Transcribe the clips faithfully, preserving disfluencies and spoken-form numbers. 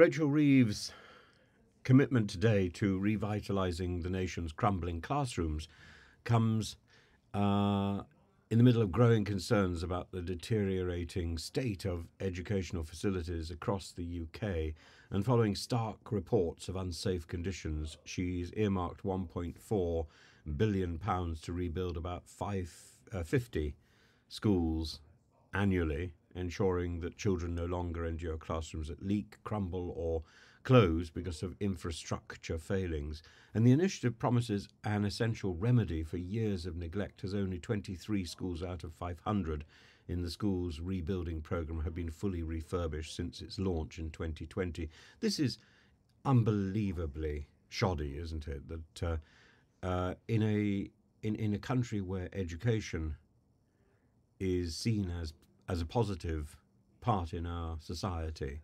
Rachel Reeves' commitment today to revitalising the nation's crumbling classrooms comes uh, in the middle of growing concerns about the deteriorating state of educational facilities across the U K, and following stark reports of unsafe conditions, she's earmarked one point four billion pounds to rebuild about five, uh, fifty schools annually, ensuring that children no longer endure classrooms that leak, crumble or close because of infrastructure failings. And the initiative promises an essential remedy for years of neglect, as only twenty-three schools out of five hundred in the school's rebuilding programme have been fully refurbished since its launch in twenty twenty. This is unbelievably shoddy, isn't it? That uh, uh, in a in, in a country where education is seen as as a positive part in our society,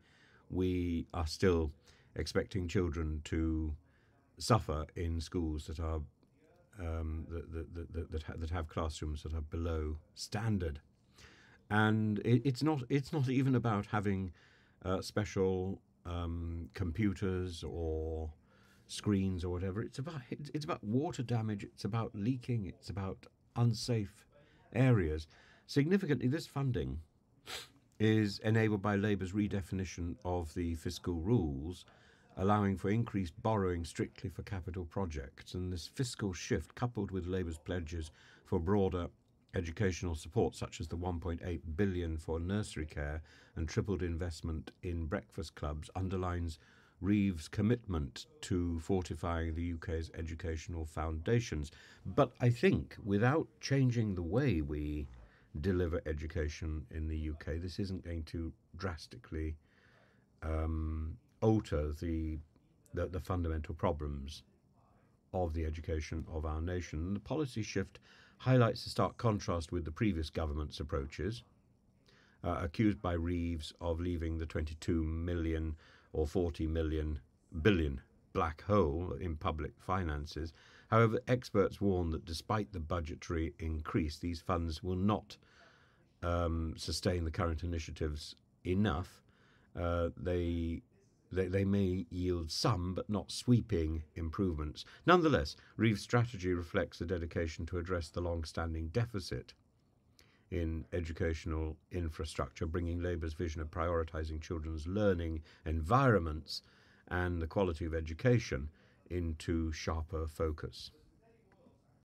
we are still expecting children to suffer in schools that are um, that, that, that, that, ha that have classrooms that are below standard. And it, it's not it's not even about having uh, special um, computers or screens or whatever. It's about it's, it's about water damage. It's about leaking. It's about unsafe areas. Significantly, this funding is enabled by Labour's redefinition of the fiscal rules, allowing for increased borrowing strictly for capital projects. And this fiscal shift, coupled with Labour's pledges for broader educational support, such as the one point eight billion pounds for nursery care and tripled investment in breakfast clubs, underlines Reeves' commitment to fortifying the U K's educational foundations. But I think without changing the way we deliver education in the U K, this isn't going to drastically um, alter the, the the fundamental problems of the education of our nation. And the policy shift highlights the stark contrast with the previous government's approaches, uh, accused by Reeves of leaving the twenty-two million or forty million billion black hole in public finances. However, experts warn that despite the budgetary increase, these funds will not um, sustain the current initiatives enough. Uh, they, they, they may yield some, but not sweeping improvements. Nonetheless, Reeves' strategy reflects a dedication to address the long-standing deficit in educational infrastructure, bringing Labour's vision of prioritising children's learning environments and the quality of education into sharper focus.